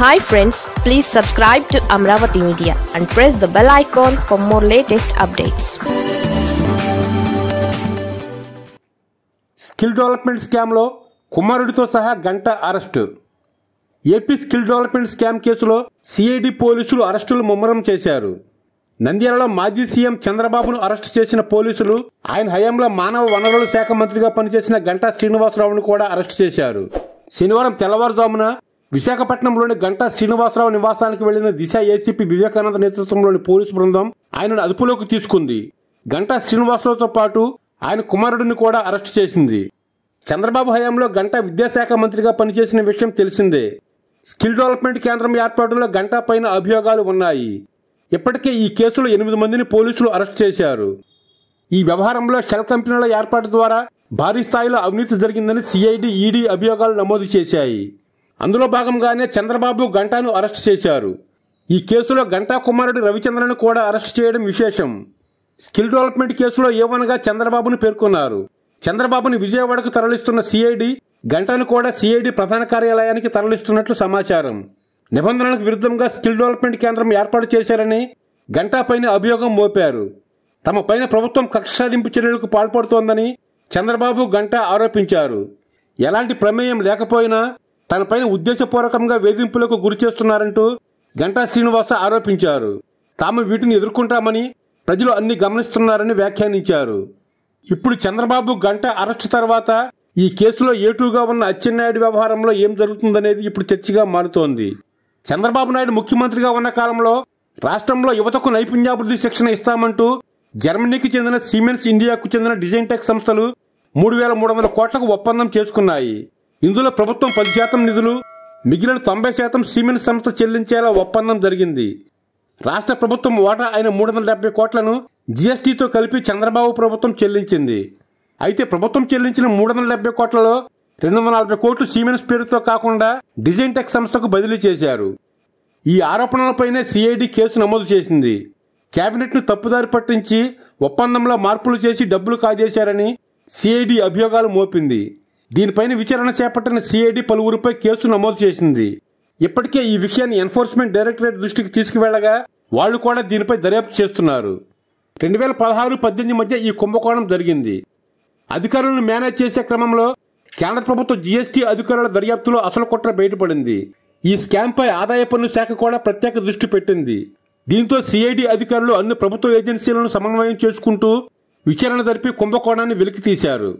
Hi friends, please subscribe to Amaravathi Media and press the bell icon for more latest updates. Skill development scam lo kumarudito saha Ganta arrest. AP skill development scam కేసులో CID పోలీసులు అరెస్టులు ముమ్మరం చేశారు. నంద్యాలలో మాజీ CM చంద్రబాబును arrest చేసిన పోలీసులు ఆయన హయాంలో మానవ వనరుల శాఖ మంత్రిగా పనిచేసిన గంటా శ్రీనివాసరావును కూడా అరెస్ట్ చేశారు. శనివారం తెల్లవారుజామున విశాఖపట్నంలోని గంటా శ్రీనివాసరావు నివాసానికి వెళ్లిన దిశ ఏసీపీ వివేకానంద నేతృత్వంలోని పోలీసు బృందం ఆయనను అదుపులోకి తీసుకుంది. గంటా శ్రీనివాసరావుతో పాటు ఆయన కుమారుడిని కూడా అరెస్ట్ చేసింది. చంద్రబాబు హయాంలో గంటా విద్యాశాఖ మంత్రిగా పనిచేసిన విషయం తెలిసిందే. స్కిల్ డెవలప్మెంట్ కేంద్రం ఏర్పాటులో గంటా పైన అభియోగాలు ఉన్నాయి. ఇప్పటికే ఈ కేసులో 8 మందిని పోలీసులు అరెస్ట్ చేశారు. ఈ వ్యవహారంలో షెల్ కంపెనీల ఏర్పాటు ద్వారా భారీ స్థాయిలో అవినీతి జరిగిందని CID, ED అభియోగాలు నమోదు చేశాయి. అందులో భాగంగానే చంద్రబాబు గంటాను అరెస్ట్ చేశారు. ఈ కేసులో గంటా కుమారుడు రవిచంద్రను కూడా అరెస్ట్ చేయడం విశేషం. స్కిల్ డెవలప్మెంట్ కేసులో A1గా చంద్రబాబును పేర్కొన్నారు. చంద్రబాబును విజయవాడకు తరలిస్తున్న CID గంటాను కూడా CID ప్రధాన కార్యాలయానికి తరలిస్తున్నట్లు సమాచారం. నిబంధనలకు విరుద్ధంగా స్కిల్ డెవలప్మెంట్ కేంద్రం ఏర్పాటు చేశారని గంటా పైన అభియోగం మోపారు. తమ పైన ప్రభుత్వం కక్ష సాధింపు చర్యలకు పాల్పడుతోందని చంద్రబాబు గంటా ఆరోపించారు. ఎలాంటి ప్రమేయం లేకపోయినా తనపైన ఉద్దేశపూర్వకంగా వేధింపులకు గురి చేస్తున్నారంటూ గంటా శ్రీనివాస ఆరోపించారు. తాము వీటిని ఎదుర్కొంటామని ప్రజలు అన్ని గమనిస్తున్నారని వ్యాఖ్యానించారు. ఇప్పుడు చంద్రబాబు గంటా అరెస్టు తర్వాత ఈ కేసులో A2గా ఉన్న అచ్చెన్నాయుడు వ్యవహారంలో ఏం జరుగుతుందనేది ఇప్పుడు చర్చగా మారుతోంది. చంద్రబాబు నాయుడు ముఖ్యమంత్రిగా ఉన్న కాలంలో రాష్ట్రంలో యువతకు నైపుణ్యాభివృద్ధి శిక్షణ ఇస్తామంటూ జర్మనీకి చెందిన సిమెన్స్ ఇండియాకు చెందిన డిజైన్ టెక్ సంస్థలు 3,300 కోట్లకు ఒప్పందం చేసుకున్నాయి. ఇందులో ప్రభుత్వం 10% నిధులు, మిగిలిన 90% సిమెన్స్ సంస్థ చెల్లించేలా ఒప్పందం జరిగింది. రాష్ట్ర ప్రభుత్వం వాటా అయిన 370 కోట్లను GSTతో కలిపి చంద్రబాబు ప్రభుత్వం చెల్లించింది. అయితే ప్రభుత్వం చెల్లించిన 370 కోట్లలో 240 కోట్లు సిమెన్స్ పేరుతో కాకుండా డిజైన్ టెక్ సంస్థకు బదిలీ చేశారు. ఈ ఆరోపణలపైనే CID కేసు నమోదు చేసింది. కేబినెట్ను తప్పుదారి పట్టించి ఒప్పందంలో మార్పులు చేసి డబ్బులు కాజేశారని CID అభియోగాలు మోపింది. దీనిపైన విచారణ చేపట్టిన CID పలువురిపై కేసు నమోదు చేసింది. ఇప్పటికే ఈ విషయాన్ని ఎన్ఫోర్స్మెంట్ డైరెక్టరేట్ దృష్టికి తీసుకువెళ్లగా వాళ్లు కూడా దీనిపై దర్యాప్తు చేస్తున్నారు. 2016-18 మధ్య ఈ కుంభకోణం జరిగింది. అధికారులను మేనేజ్ చేసే క్రమంలో కేంద్ర ప్రభుత్వ GST అధికారుల దర్యాప్తులో అసలు కుట్ర బయటపడింది. ఈ స్కామ్పై ఆదాయ పన్ను శాఖ కూడా ప్రత్యేక దృష్టి పెట్టింది. దీంతో CID అధికారులు అన్ని ప్రభుత్వ ఏజెన్సీలను సమన్వయం చేసుకుంటూ విచారణ జరిపి కుంభకోణాన్ని వెలికితీశారు.